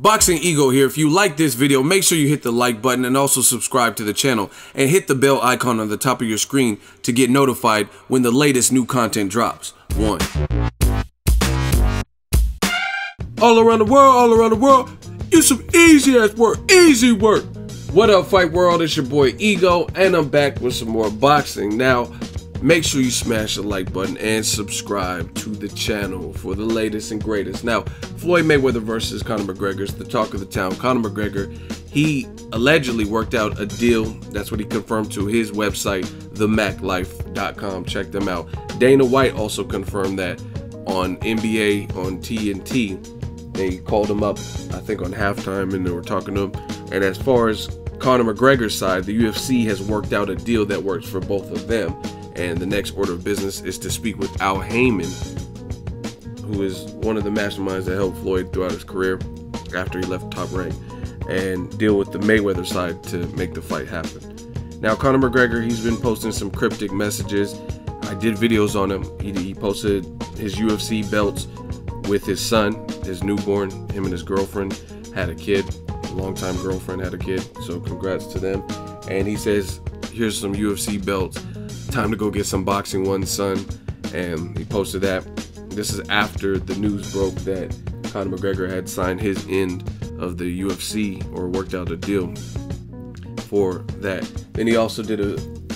Boxing Ego here. If you like this video, make sure you hit the like button and also subscribe to the channel and hit the bell icon on the top of your screen to get notified when the latest new content drops. One. All around the world, you some easy ass work, easy work. What up, Fight World? It's your boy Ego, and I'm back with some more boxing. Now, make sure you smash the like button and subscribe to the channel for the latest and greatest. Now, Floyd Mayweather versus Conor McGregor is the talk of the town. Conor McGregor, he allegedly worked out a deal. That's what he confirmed to his website, themaclife.com. Check them out. Dana White also confirmed that on NBA, on TNT. They called him up, I think, on halftime, and they were talking to him. And as far as Conor McGregor's side, the UFC has worked out a deal that works for both of them. And the next order of business is to speak with Al Heyman, who is one of the masterminds that helped Floyd throughout his career after he left Top Rank, and deal with the Mayweather side to make the fight happen. Now, Conor McGregor, he's been posting some cryptic messages. I did videos on him. He posted his UFC belts with his son, his newborn. Him and his girlfriend had a kid, a longtime girlfriend had a kid, so congrats to them. And he says, here's some UFC belts. Time to go get some boxing ones, son. And he posted that. This is after the news broke that Conor McGregor had signed his end of the UFC, or worked out a deal for that. Then he also did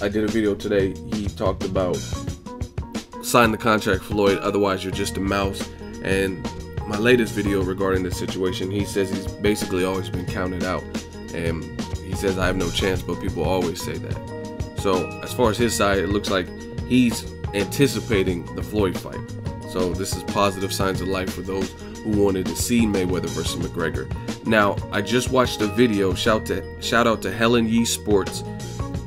I did a video today. He talked about, sign the contract, Floyd, otherwise you're just a mouse. And my latest video regarding this situation, he says he's basically always been counted out. And he says, I have no chance, but people always say that. So as far as his side, it looks like he's anticipating the Floyd fight. So this is positive signs of life for those who wanted to see Mayweather versus McGregor. Now, I just watched a video. Shout out to Helen Yee Sports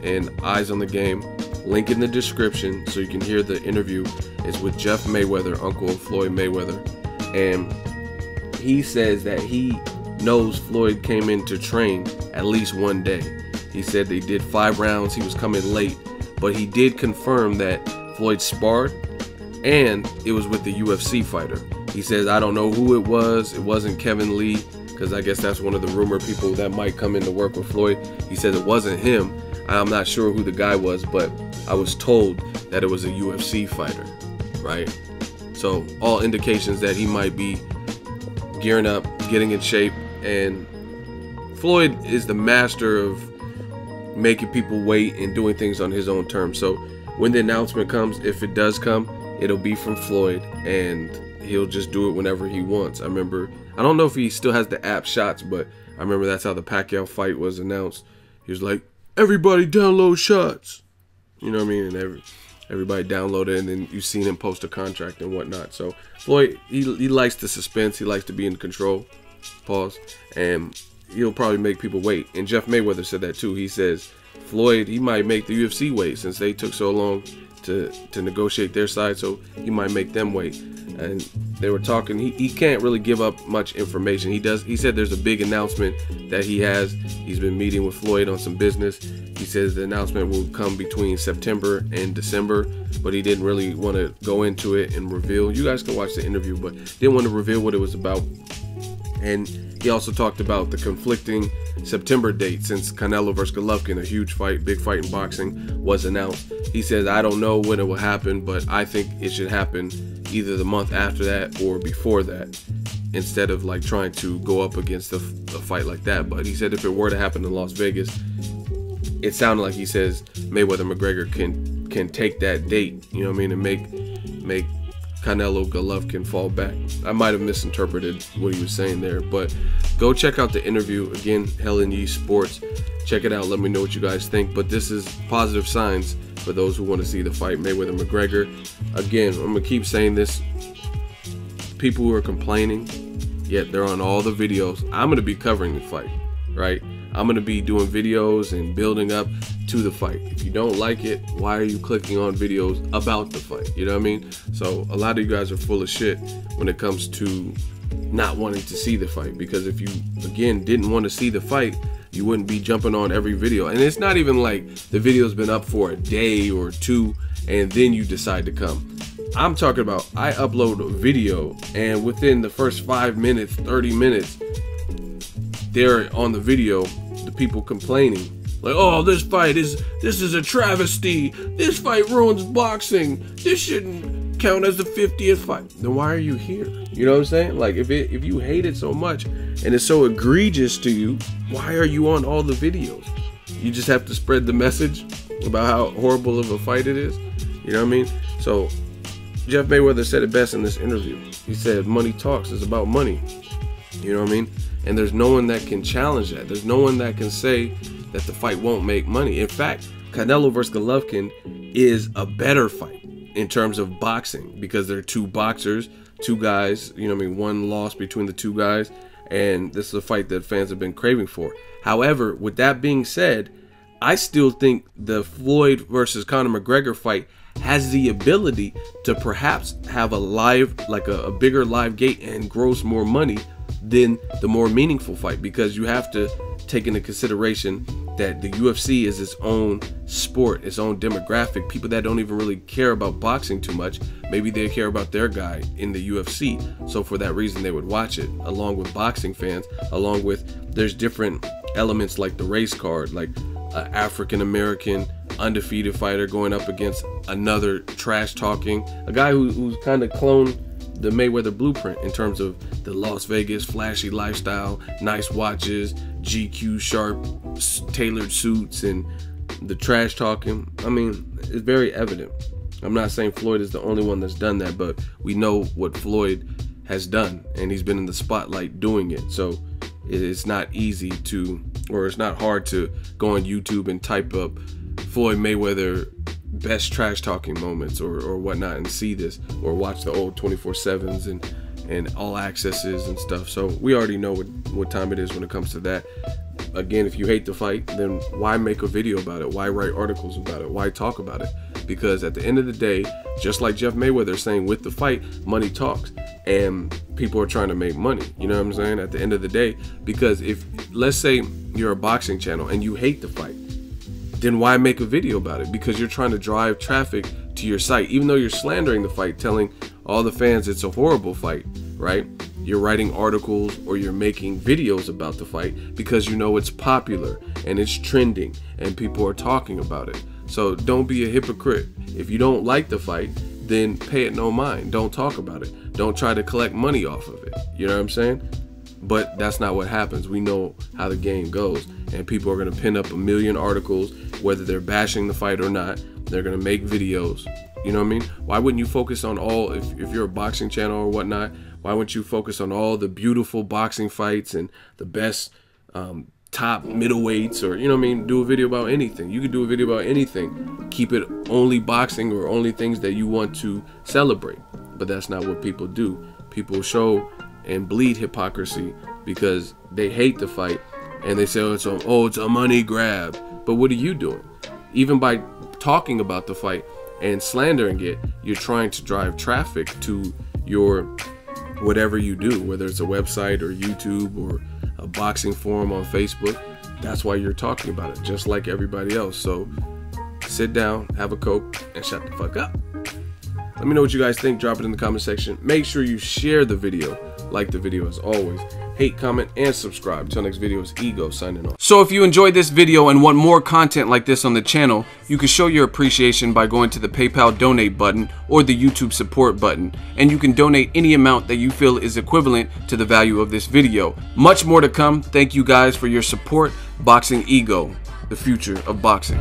and Eyes on the Game. Link in the description so you can hear the interview. It's with Jeff Mayweather, uncle of Floyd Mayweather. And he says that he knows Floyd came in to train at least one day. He said they did 5 rounds, he was coming late, but he did confirm that Floyd sparred, and it was with the UFC fighter. He says, I don't know who it wasn't Kevin Lee, because I guess that's one of the rumor people that might come in to work with Floyd. He said it wasn't him. I'm not sure who the guy was, but I was told that it was a UFC fighter, right? So all indications that he might be gearing up, getting in shape, and Floyd is the master of making people wait and doing things on his own terms. So when the announcement comes, if it does come, it'll be from Floyd, and he'll just do it whenever he wants. I remember, I don't know if he still has the app Shots, but I remember that's how the Pacquiao fight was announced. He was like, everybody download Shots, you know what I mean? And everybody downloaded, and then you've seen him post a contract and whatnot. So Floyd, he likes the suspense, he likes to be in control, pause, and he'll probably make people wait. And Jeff Mayweather said that too. He says Floyd, he might make the UFC wait, since they took so long to negotiate their side, so he might make them wait. And they were talking, he can't really give up much information. He said there's a big announcement that he has. He's been meeting with Floyd on some business. He says the announcement will come between September and December, but he didn't really want to go into it and reveal. You guys can watch the interview, but didn't want to reveal what it was about. And he also talked about the conflicting September date, since Canelo versus Golovkin, a huge fight, big fight in boxing, was announced. He says, I don't know when it will happen, but I think it should happen either the month after that or before that, instead of like trying to go up against a fight like that. But he said if it were to happen in Las Vegas, it sounded like, he says, Mayweather McGregor can take that date, you know what I mean, and make Canelo Golovkin fall back. I might have misinterpreted what he was saying there, but go check out the interview again, Helen Yee Sports. Check it out. Let me know what you guys think. But this is positive signs for those who want to see the fight Mayweather McGregor. Again, I'm gonna keep saying this. People who are complaining, yet they're on all the videos. I'm gonna be covering the fight, right? I'm gonna be doing videos and building up to the fight. If you don't like it, why are you clicking on videos about the fight? You know what I mean? So a lot of you guys are full of shit when it comes to not wanting to see the fight, because if you, again, didn't want to see the fight, you wouldn't be jumping on every video. And it's not even like the video's been up for a day or two and then you decide to come. I'm talking about, I upload a video and within the first 5 minutes, 30 minutes, they're on the video, the people complaining, like, oh, this fight is, this is a travesty. This fight ruins boxing. This shouldn't count as the 50th fight. Then why are you here? You know what I'm saying? Like, if you hate it so much and it's so egregious to you, why are you on all the videos? You just have to spread the message about how horrible of a fight it is. You know what I mean? So Jeff Mayweather said it best in this interview. He said, money talks. It's about money. You know what I mean? And there's no one that can challenge that. There's no one that can say that the fight won't make money. In fact, Canelo versus Golovkin is a better fight in terms of boxing, because they're two boxers, two guys, you know what I mean, one loss between the two guys, and this is a fight that fans have been craving for. However, with that being said, I still think the Floyd versus Conor McGregor fight has the ability to perhaps have a live, like a bigger live gate and gross more money than the more meaningful fight, because you have to take into consideration that the UFC is its own sport, its own demographic. People that don't even really care about boxing too much, maybe they care about their guy in the UFC, so for that reason they would watch it, along with boxing fans, along with, there's different elements like the race card, like an African-American undefeated fighter going up against another trash talking, a guy who's kind of cloned the Mayweather blueprint in terms of the Las Vegas flashy lifestyle, nice watches, GQ sharp tailored suits, and the trash talking. I mean, it's very evident. I'm not saying Floyd is the only one that's done that, but we know what Floyd has done, and he's been in the spotlight doing it. So it's not easy to, or it's not hard to go on YouTube and type up Floyd Mayweather best trash talking moments or whatnot and see this, or watch the old 24/7s and all accesses and stuff. So we already know what time it is when it comes to that. Again, if you hate the fight, then why make a video about it? Why write articles about it? Why talk about it? Because at the end of the day, just like Jeff Mayweather saying with the fight, money talks, and people are trying to make money. You know what I'm saying? At the end of the day, because if, let's say you're a boxing channel and you hate the fight, then why make a video about it? Because you're trying to drive traffic to your site, even though you're slandering the fight, telling all the fans it's a horrible fight, right? You're writing articles or you're making videos about the fight because you know it's popular and it's trending and people are talking about it. So don't be a hypocrite. If you don't like the fight, then pay it no mind. Don't talk about it. Don't try to collect money off of it. You know what I'm saying? But that's not what happens. We know how the game goes, and people are going to pin up a million articles, whether they're bashing the fight or not. They're going to make videos. You know what I mean? Why wouldn't you focus on all, if you're a boxing channel or whatnot, why wouldn't you focus on all the beautiful boxing fights and the best top middleweights, or, you know what I mean? Do a video about anything. You could do a video about anything. Keep it only boxing or only things that you want to celebrate. But that's not what people do. People show and bleed hypocrisy because they hate the fight and they say, oh, it's a money grab. But what are you doing? Even by talking about the fight and slandering it, you're trying to drive traffic to your whatever you do, whether it's a website or YouTube or a boxing forum on Facebook. That's why you're talking about it, just like everybody else. So sit down, have a Coke, and shut the fuck up. Let me know what you guys think. Drop it in the comment section. Make sure you share the video. Like the video as always. Hate, comment, and subscribe. Till next video, it's Ego signing off. So if you enjoyed this video and want more content like this on the channel, you can show your appreciation by going to the PayPal donate button or the YouTube support button. And you can donate any amount that you feel is equivalent to the value of this video. Much more to come. Thank you guys for your support. Boxing Ego, the future of boxing.